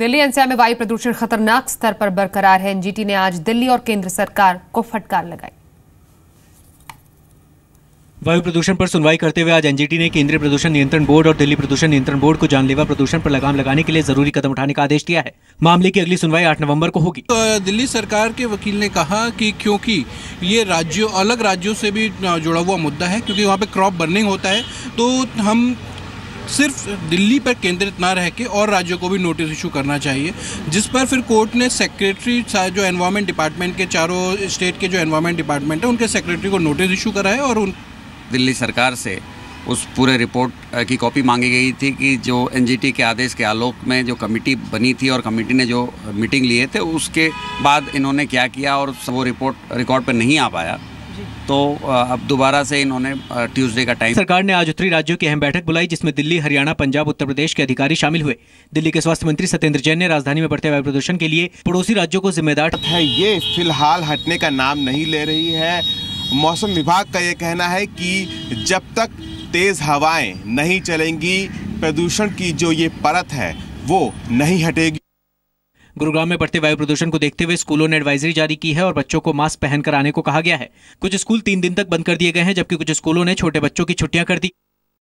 Delhi NCR में वायु प्रदूषण खतरनाक स्तर पर बरकरार है। एनजीटी ने आज दिल्ली और केंद्र सरकार को फटकार लगाई। वायु प्रदूषण पर सुनवाई करते हुए आज एनजीटी ने केंद्रीय प्रदूषण नियंत्रण बोर्ड और दिल्ली प्रदूषण नियंत्रण बोर्ड को जानलेवा प्रदूषण पर लगाम लगाने के लिए जरूरी कदम उठाने का आदेश दिया है। मामले की अगली सुनवाई 8 नवंबर को होगी। दिल्ली सरकार के वकील ने कहा कि क्योंकि ये अलग राज्यों से भी जुड़ा हुआ मुद्दा है, क्योंकि वहाँ पे क्रॉप बर्निंग होता है, तो हम सिर्फ दिल्ली पर केंद्रित ना रह के और राज्यों को भी नोटिस इशू करना चाहिए, जिस पर फिर कोर्ट ने सेक्रेटरी जो एनवायरमेंट डिपार्टमेंट के चारों स्टेट के जो एनवायरमेंट डिपार्टमेंट है उनके सेक्रेटरी को नोटिस इशू करा है और दिल्ली सरकार से उस पूरे रिपोर्ट की कॉपी मांगी गई थी कि जो एनजीटी के आदेश के आलोक में जो कमेटी बनी थी और कमेटी ने जो मीटिंग लिए थे उसके बाद इन्होंने क्या किया और वो रिपोर्ट रिकॉर्ड पर नहीं आ पाया, तो अब दोबारा से इन्होंने ट्यूसडे का टाइम। सरकार ने आज उत्तरी राज्यों की अहम बैठक बुलाई, जिसमें दिल्ली, हरियाणा, पंजाब, उत्तर प्रदेश के अधिकारी शामिल हुए। दिल्ली के स्वास्थ्य मंत्री सत्येंद्र जैन ने राजधानी में बढ़ते वायु प्रदूषण के लिए पड़ोसी राज्यों को जिम्मेदार है, ये फिलहाल हटने का नाम नहीं ले रही है। मौसम विभाग का ये कहना है कि जब तक तेज हवाएं नहीं चलेंगी, प्रदूषण की जो ये परत है वो नहीं हटेगी। गुरुग्राम में बढ़ते वायु प्रदूषण को देखते हुए स्कूलों ने एडवाइजरी जारी की है और बच्चों को मास्क पहनकर आने को कहा गया है। कुछ स्कूल 3 दिन तक बंद कर दिए गए हैं, जबकि कुछ स्कूलों ने छोटे बच्चों की छुट्टियां कर दी।